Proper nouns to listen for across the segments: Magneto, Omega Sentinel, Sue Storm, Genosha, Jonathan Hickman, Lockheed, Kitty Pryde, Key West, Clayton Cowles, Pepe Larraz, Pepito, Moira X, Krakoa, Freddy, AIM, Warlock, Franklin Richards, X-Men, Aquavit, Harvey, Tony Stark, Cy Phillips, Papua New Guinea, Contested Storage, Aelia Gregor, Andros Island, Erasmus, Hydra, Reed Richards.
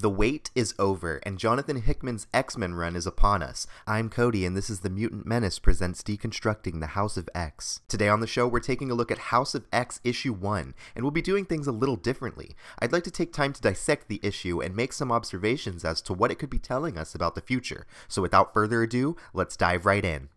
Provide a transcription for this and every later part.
The wait is over, and Jonathan Hickman's X-Men run is upon us. I'm Kody, and this is The Mutant Menace presents Deconstructing the House of X. Today on the show, we're taking a look at House of X Issue 1, and we'll be doing things a little differently. I'd like to take time to dissect the issue and make some observations as to what it could be telling us about the future. So without further ado, let's dive right in.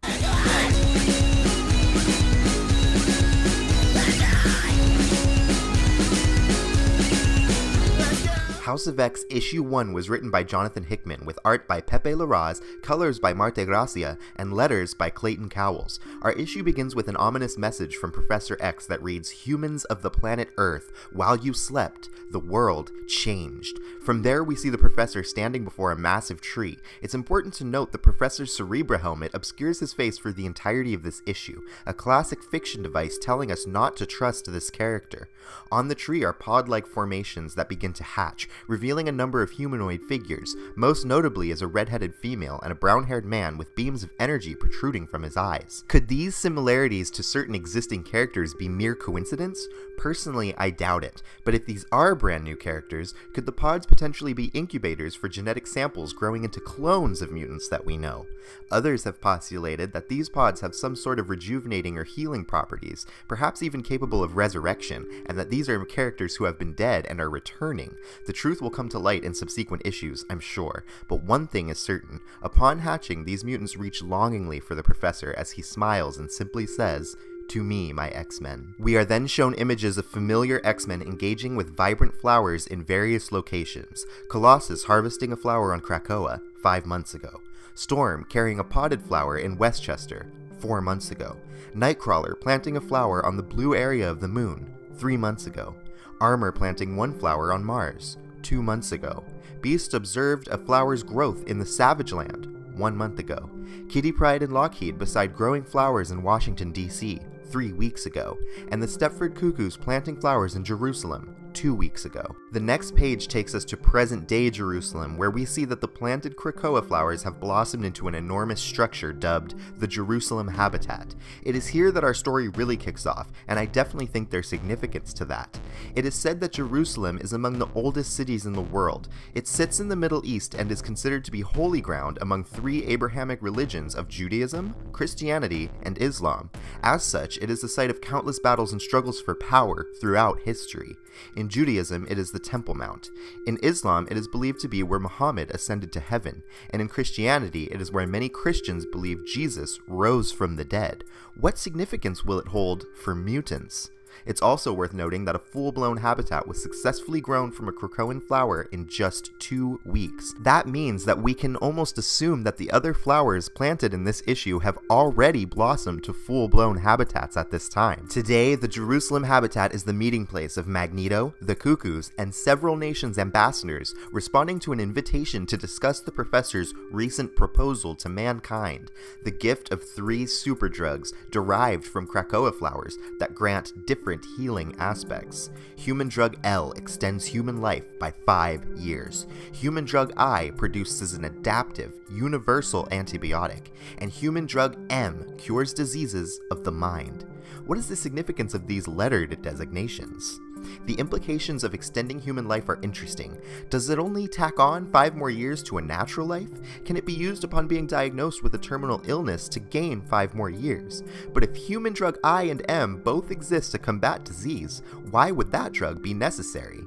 House of X Issue 1 was written by Jonathan Hickman, with art by Pepe Larraz, colors by Marte Gracia, and letters by Clayton Cowles. Our issue begins with an ominous message from Professor X that reads, "Humans of the planet Earth, while you slept, the world changed." From there, we see the Professor standing before a massive tree. It's important to note the Professor's Cerebra helmet obscures his face for the entirety of this issue, a classic fiction device telling us not to trust this character. On the tree are pod-like formations that begin to hatch, revealing a number of humanoid figures, most notably as a red-headed female and a brown-haired man with beams of energy protruding from his eyes. Could these similarities to certain existing characters be mere coincidence? Personally, I doubt it, but if these are brand new characters, could the pods potentially be incubators for genetic samples growing into clones of mutants that we know? Others have postulated that these pods have some sort of rejuvenating or healing properties, perhaps even capable of resurrection, and that these are characters who have been dead and are returning. The truth will come to light in subsequent issues, I'm sure, but one thing is certain. Upon hatching, these mutants reach longingly for the Professor as he smiles and simply says, "To me, my X-Men." We are then shown images of familiar X-Men engaging with vibrant flowers in various locations. Colossus harvesting a flower on Krakoa 5 months ago. Storm carrying a potted flower in Westchester 4 months ago. Nightcrawler planting a flower on the blue area of the moon 3 months ago. Armor planting one flower on Mars 2 months ago. Beast observed a flower's growth in the Savage Land 1 month ago. Kitty Pryde and Lockheed beside growing flowers in Washington, D.C. 3 weeks ago, and the Stepford Cuckoos planting flowers in Jerusalem 2 weeks ago. The next page takes us to present-day Jerusalem, where we see that the planted Krakoa flowers have blossomed into an enormous structure dubbed the Jerusalem Habitat. It is here that our story really kicks off, and I definitely think there's significance to that. It is said that Jerusalem is among the oldest cities in the world. It sits in the Middle East and is considered to be holy ground among three Abrahamic religions of Judaism, Christianity, and Islam. As such, it is the site of countless battles and struggles for power throughout history. In Judaism, it is the Temple Mount. In Islam, it is believed to be where Muhammad ascended to heaven, and in Christianity, it is where many Christians believe Jesus rose from the dead. What significance will it hold for mutants? It's also worth noting that a full-blown habitat was successfully grown from a Krakoan flower in just 2 weeks. That means that we can almost assume that the other flowers planted in this issue have already blossomed to full-blown habitats at this time. Today, the Jerusalem habitat is the meeting place of Magneto, the Cuckoos, and several nations' ambassadors, responding to an invitation to discuss the Professor's recent proposal to mankind, the gift of three superdrugs derived from Krakoa flowers that grant different healing aspects. Human drug L extends human life by 5 years. Human drug I produces an adaptive, universal antibiotic. And human drug M cures diseases of the mind. What is the significance of these lettered designations? The implications of extending human life are interesting. Does it only tack on 5 more years to a natural life? Can it be used upon being diagnosed with a terminal illness to gain 5 more years? But if human drug I and M both exist to combat disease, why would that drug be necessary?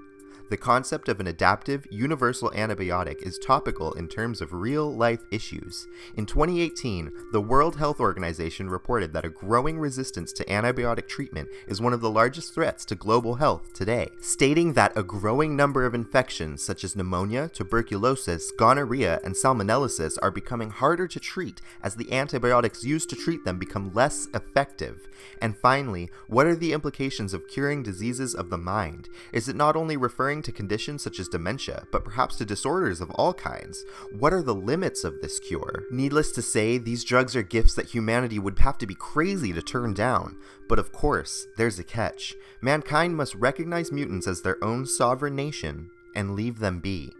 The concept of an adaptive, universal antibiotic is topical in terms of real-life issues. In 2018, the World Health Organization reported that a growing resistance to antibiotic treatment is one of the largest threats to global health today, stating that a growing number of infections such as pneumonia, tuberculosis, gonorrhea, and salmonellosis are becoming harder to treat as the antibiotics used to treat them become less effective. And finally, what are the implications of curing diseases of the mind? Is it not only referring to conditions such as dementia, but perhaps to disorders of all kinds? What are the limits of this cure? Needless to say, these drugs are gifts that humanity would have to be crazy to turn down. But of course, there's a catch. Mankind must recognize mutants as their own sovereign nation and leave them be.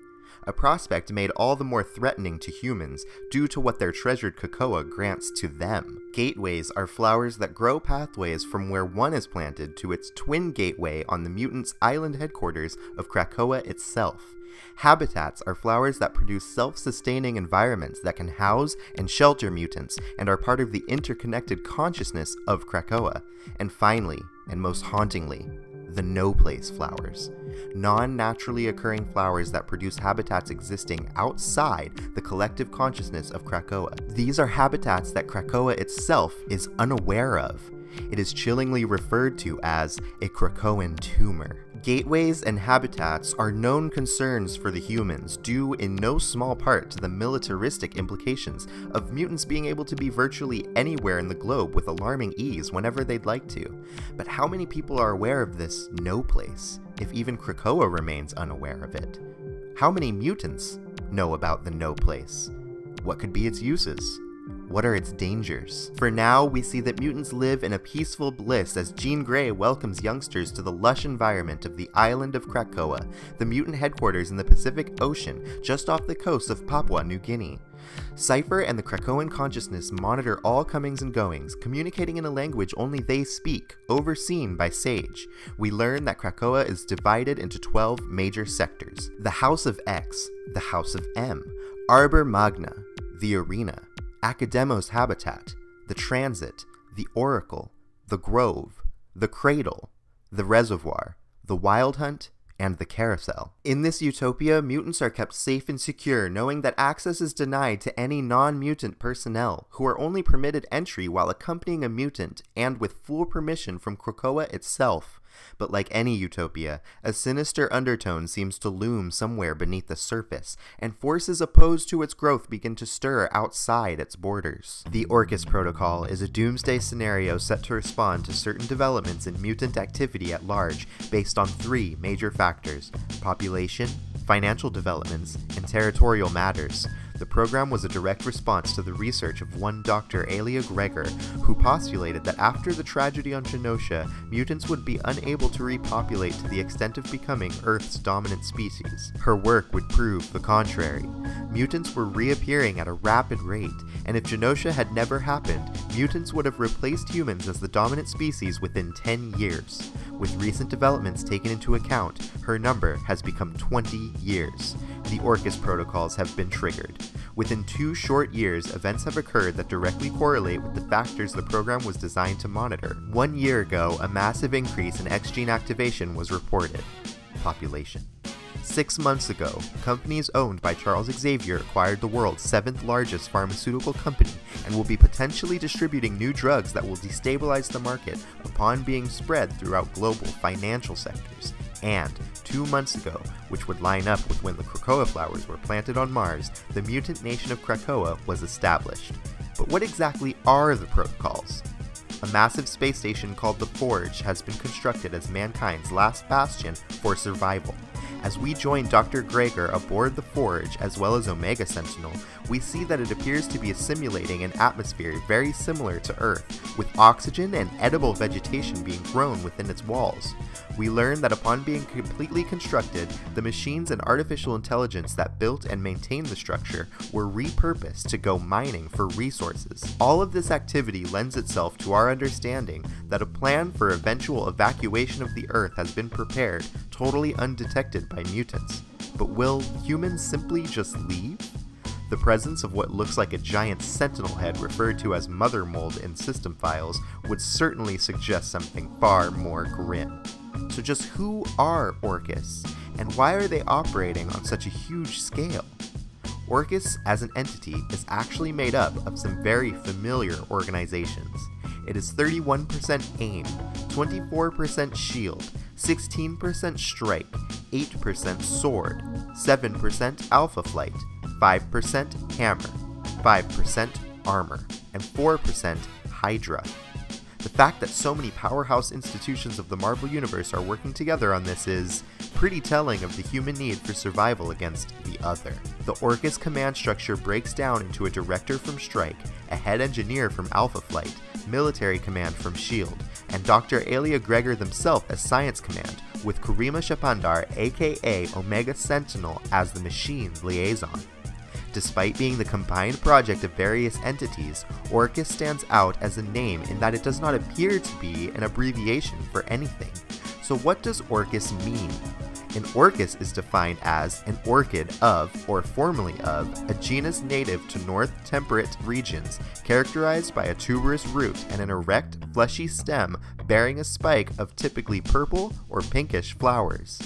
a prospect made all the more threatening to humans due to what their treasured Krakoa grants to them. Gateways are flowers that grow pathways from where one is planted to its twin gateway on the mutant's island headquarters of Krakoa itself. Habitats are flowers that produce self-sustaining environments that can house and shelter mutants and are part of the interconnected consciousness of Krakoa. And finally, and most hauntingly, the no-place flowers. Non-naturally occurring flowers that produce habitats existing outside the collective consciousness of Krakoa. These are habitats that Krakoa itself is unaware of. It is chillingly referred to as a Krakoan tumor. Gateways and habitats are known concerns for the humans, due in no small part to the militaristic implications of mutants being able to be virtually anywhere in the globe with alarming ease whenever they'd like to. But how many people are aware of this no place, if even Krakoa remains unaware of it? How many mutants know about the no place? What could be its uses? What are its dangers? For now, we see that mutants live in a peaceful bliss as Jean Grey welcomes youngsters to the lush environment of the island of Krakoa, the mutant headquarters in the Pacific Ocean just off the coast of Papua New Guinea. Cypher and the Krakoan consciousness monitor all comings and goings, communicating in a language only they speak, overseen by Sage. We learn that Krakoa is divided into 12 major sectors: the House of X, the House of M, Arbor Magna, the Arena, Academos Habitat, the Transit, the Oracle, the Grove, the Cradle, the Reservoir, the Wild Hunt, and the Carousel. In this utopia, mutants are kept safe and secure, knowing that access is denied to any non-mutant personnel, who are only permitted entry while accompanying a mutant and with full permission from Krakoa itself. But like any utopia, a sinister undertone seems to loom somewhere beneath the surface, and forces opposed to its growth begin to stir outside its borders. The Orchis Protocol is a doomsday scenario set to respond to certain developments in mutant activity at large based on three major factors: population, financial developments, and territorial matters. The program was a direct response to the research of one Dr. Aelia Gregor, who postulated that after the tragedy on Genosha, mutants would be unable to repopulate to the extent of becoming Earth's dominant species. Her work would prove the contrary. Mutants were reappearing at a rapid rate, and if Genosha had never happened, mutants would have replaced humans as the dominant species within 10 years. With recent developments taken into account, her number has become 20 years. The Orchis protocols have been triggered. Within 2 short years, events have occurred that directly correlate with the factors the program was designed to monitor. 1 year ago, a massive increase in X-gene activation was reported. Population. 6 months ago, companies owned by Charles Xavier acquired the world's 7th-largest pharmaceutical company and will be potentially distributing new drugs that will destabilize the market upon being spread throughout global financial sectors. And 2 months ago, which would line up with when the Krakoa flowers were planted on Mars, the mutant nation of Krakoa was established. But what exactly are the protocols? A massive space station called the Forge has been constructed as mankind's last bastion for survival. As we join Dr. Gregor aboard the Forge, as well as Omega Sentinel, we see that it appears to be simulating an atmosphere very similar to Earth, with oxygen and edible vegetation being grown within its walls. We learn that upon being completely constructed, the machines and artificial intelligence that built and maintained the structure were repurposed to go mining for resources. All of this activity lends itself to our understanding that a plan for eventual evacuation of the Earth has been prepared, totally undetected by mutants. But will humans simply just leave? The presence of what looks like a giant sentinel head referred to as Mother Mold in system files would certainly suggest something far more grim. So just who are Orchis, and why are they operating on such a huge scale? Orchis as an entity is actually made up of some very familiar organizations. It is 31% AIM, 24% SHIELD, 16% Strike, 8% Sword, 7% Alpha Flight, 5% Hammer, 5% Armor, and 4% Hydra. The fact that so many powerhouse institutions of the Marvel Universe are working together on this is pretty telling of the human need for survival against the other. The Orchis command structure breaks down into a director from Strike, a head engineer from Alpha Flight, military command from SHIELD, and Dr. Aelia Gregor themselves as science command, with Karima Shapandar, aka Omega Sentinel, as the machine's liaison. Despite being the combined project of various entities, Orchis stands out as a name in that it does not appear to be an abbreviation for anything. So what does Orchis mean? An orchis is defined as an orchid of, or formerly of, a genus native to north temperate regions, characterized by a tuberous root and an erect, fleshy stem bearing a spike of typically purple or pinkish flowers.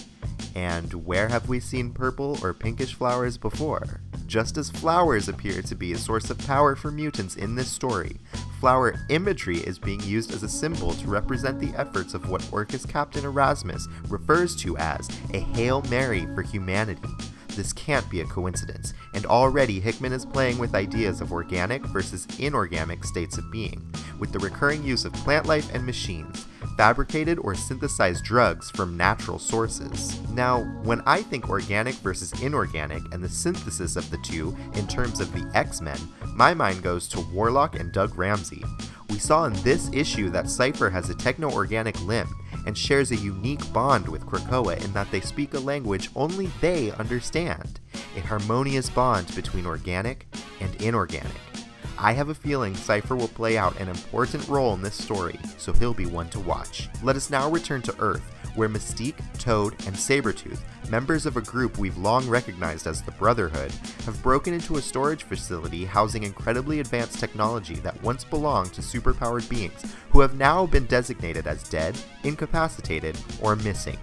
And where have we seen purple or pinkish flowers before? Just as flowers appear to be a source of power for mutants in this story, flower imagery is being used as a symbol to represent the efforts of what Orchis Captain Erasmus refers to as a Hail Mary for humanity. This can't be a coincidence, and already Hickman is playing with ideas of organic versus inorganic states of being, with the recurring use of plant life and machines, fabricated or synthesized drugs from natural sources. Now, when I think organic versus inorganic and the synthesis of the two in terms of the X-Men, my mind goes to Warlock and Doug Ramsey. We saw in this issue that Cypher has a techno-organic limb and shares a unique bond with Krakoa in that they speak a language only they understand, a harmonious bond between organic and inorganic. I have a feeling Cypher will play out an important role in this story, so he'll be one to watch. Let us now return to Earth, where Mystique, Toad, and Sabretooth, members of a group we've long recognized as the Brotherhood, have broken into a storage facility housing incredibly advanced technology that once belonged to superpowered beings who have now been designated as dead, incapacitated, or missing.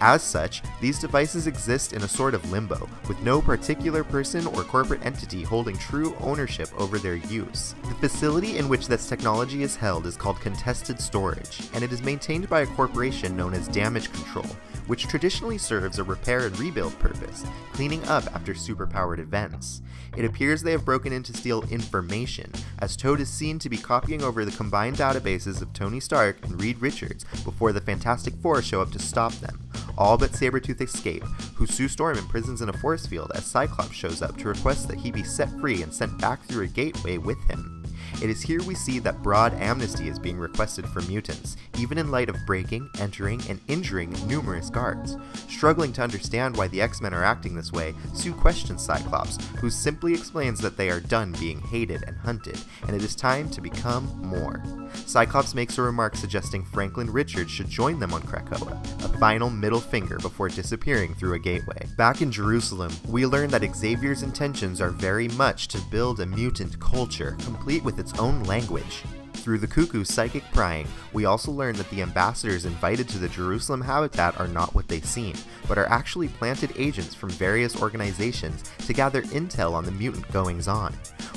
As such, these devices exist in a sort of limbo, with no particular person or corporate entity holding true ownership over their use. The facility in which this technology is held is called Contested Storage, and it is maintained by a corporation known as Damage Control, which traditionally serves a repair and rebuild purpose, cleaning up after superpowered events. It appears they have broken in to steal information, as Toad is seen to be copying over the combined databases of Tony Stark and Reed Richards before the Fantastic Four show up to stop them. All but Sabretooth escape, who Sue Storm imprisons in a force field as Cyclops shows up to request that he be set free and sent back through a gateway with him. It is here we see that broad amnesty is being requested for mutants, even in light of breaking, entering, and injuring numerous guards. Struggling to understand why the X-Men are acting this way, Sue questions Cyclops, who simply explains that they are done being hated and hunted, and it is time to become more. Cyclops makes a remark suggesting Franklin Richards should join them on Krakoa, a final middle finger before disappearing through a gateway. Back in Jerusalem, we learn that Xavier's intentions are very much to build a mutant culture, complete with its own language. Through the cuckoo's psychic prying, we also learn that the ambassadors invited to the Jerusalem habitat are not what they seem, but are actually planted agents from various organizations to gather intel on the mutant goings-on.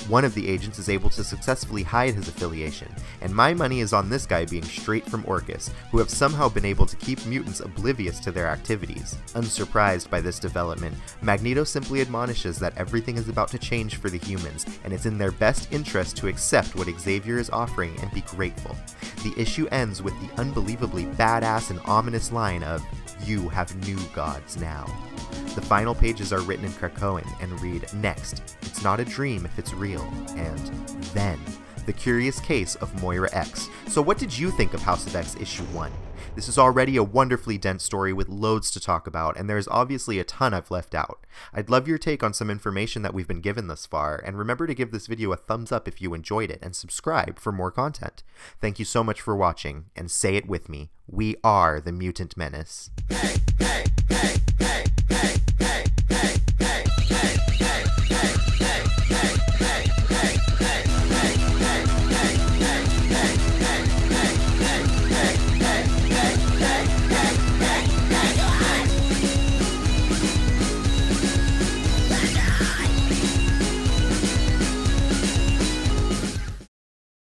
One of the agents is able to successfully hide his affiliation, and my money is on this guy being straight from Orchis, who have somehow been able to keep mutants oblivious to their activities. Unsurprised by this development, Magneto simply admonishes that everything is about to change for the humans, and it's in their best interest to accept what Xavier is offering and be grateful. The issue ends with the unbelievably badass and ominous line of, "You have new gods now." The final pages are written in Krakoan and read, "Next, it's not a dream if it's real," and "Then, the curious case of Moira X." So what did you think of House of X issue 1? This is already a wonderfully dense story with loads to talk about, and there is obviously a ton I've left out. I'd love your take on some information that we've been given thus far, and remember to give this video a thumbs up if you enjoyed it, and subscribe for more content. Thank you so much for watching, and say it with me, we are the Mutant Menace. Hey, hey, hey.